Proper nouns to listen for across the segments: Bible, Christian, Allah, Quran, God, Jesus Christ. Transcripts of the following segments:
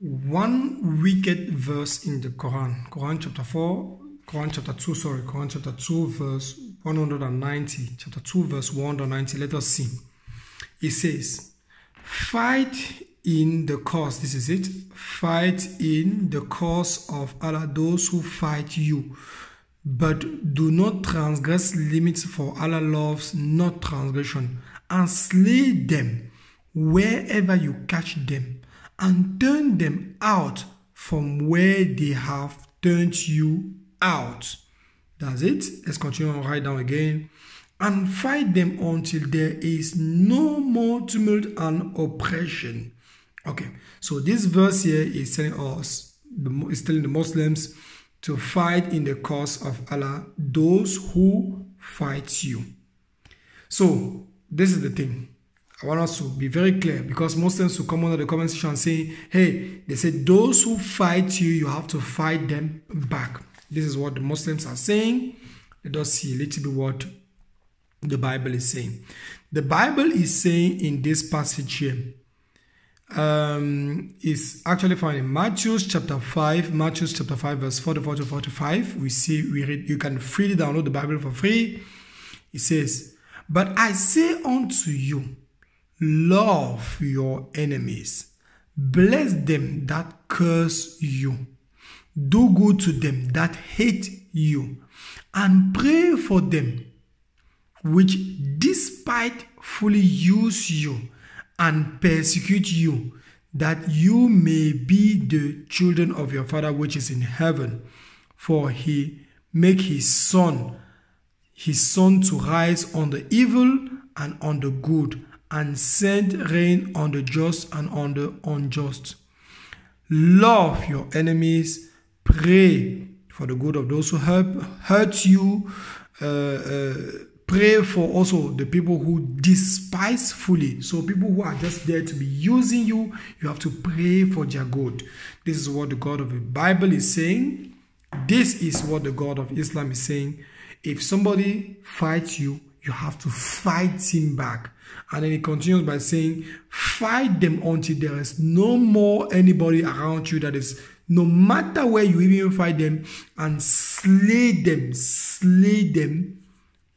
one wicked verse in the Quran, Quran chapter 2 verse 190, chapter 2 verse 190, let us see. It says, fight in the cause, this is it, fight in the cause of Allah those who fight you, but do not transgress limits, for Allah loves not transgression, and slay them wherever you catch them, and turn them out from where they have turned you out. That's it. Let's continue on right down again. And fight them until there is no more tumult and oppression. Okay, so this verse here is telling us, it's telling the Muslims to fight in the cause of Allah, those who fight you. So this is the thing. I want us to be very clear, because Muslims will come under the comment section saying, hey, they said those who fight you, you have to fight them back. This is what the Muslims are saying. Let us see a little bit what the Bible is saying. The Bible is saying in this passage here, is actually found in Matthew chapter 5 verse 44 to 45. We read, you can freely download the Bible for free. It says, but I say unto you, love your enemies, bless them that curse you, do good to them that hate you, and pray for them which despitefully use you and persecute you, that you may be the children of your Father which is in heaven. For he make his sun to rise on the evil and on the good, and send rain on the just and on the unjust. Love your enemies, pray for the good of those who hurt you, pray for also the people who despitefully, so people who are just there to be using you, you have to pray for their good. This is what the God of the Bible is saying. This is what the God of Islam is saying. If somebody fights you, you have to fight him back. And then it continues by saying, fight them until there is no more anybody around you, that is, no matter where you even fight them, and slay them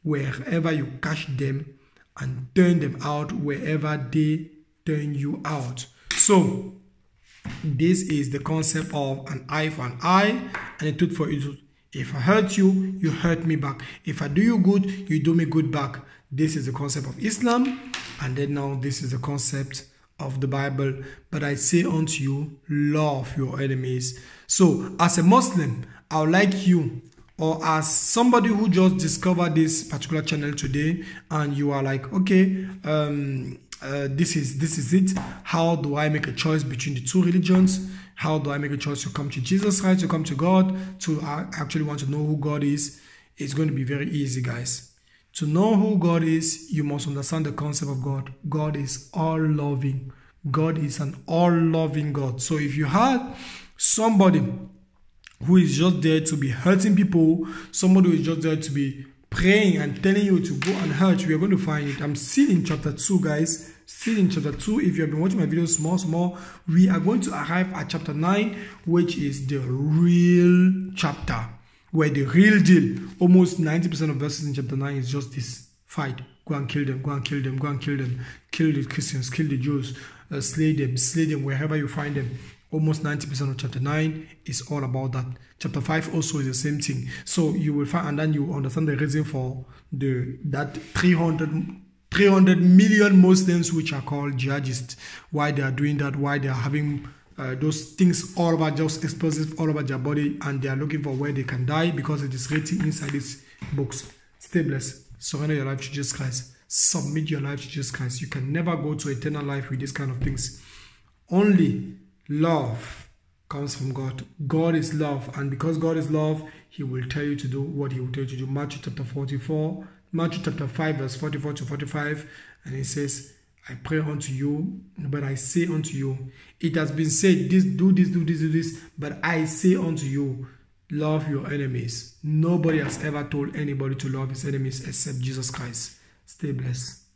wherever you catch them, and turn them out wherever they turn you out. So this is the concept of an eye for an eye and a tooth for a tooth. If I hurt you, you hurt me back. If I do you good, you do me good back. This is the concept of Islam. And then now this is the concept of the Bible. But I say unto you, love your enemies. So as a Muslim, I would like you, or as somebody who just discovered this particular channel today, and you are like, okay, this is it. How do I make a choice between the two religions? How do I make a choice to come to Jesus Christ, to come to God, to actually want to know who God is? It's going to be very easy, guys. To know who God is, you must understand the concept of God. God is all-loving. God is an all-loving God. So if you had somebody who is just there to be hurting people, somebody who is just there to be praying and telling you to go and hurt, we are going to find it. I'm still in chapter 2, guys. Still in chapter 2. If you have been watching my videos small, we are going to arrive at chapter 9, which is the real chapter, where the real deal, almost 90% of verses in chapter 9 is just this: fight, go and kill them, go and kill them, go and kill them, kill the Christians, kill the Jews, slay them wherever you find them. Almost 90% of chapter 9 is all about that. Chapter 5 also is the same thing. So you will find, and then you understand the reason for that 300 million Muslims which are called jihadists, why they are doing that, why they are having those things all over, just explosive all over their body, and they are looking for where they can die, because it is written inside these books. Stay blessed. Surrender your life to Jesus Christ. Submit your life to Jesus Christ. You can never go to eternal life with these kind of things. Only love comes from God. God is love, and because God is love, he will tell you to do what he will tell you to do. Matthew chapter 5 verse 44 to 45, and he says, I pray unto you, but I say unto you, it has been said, this, do this, do this, do this, but I say unto you, love your enemies. Nobody has ever told anybody to love his enemies except Jesus Christ. Stay blessed.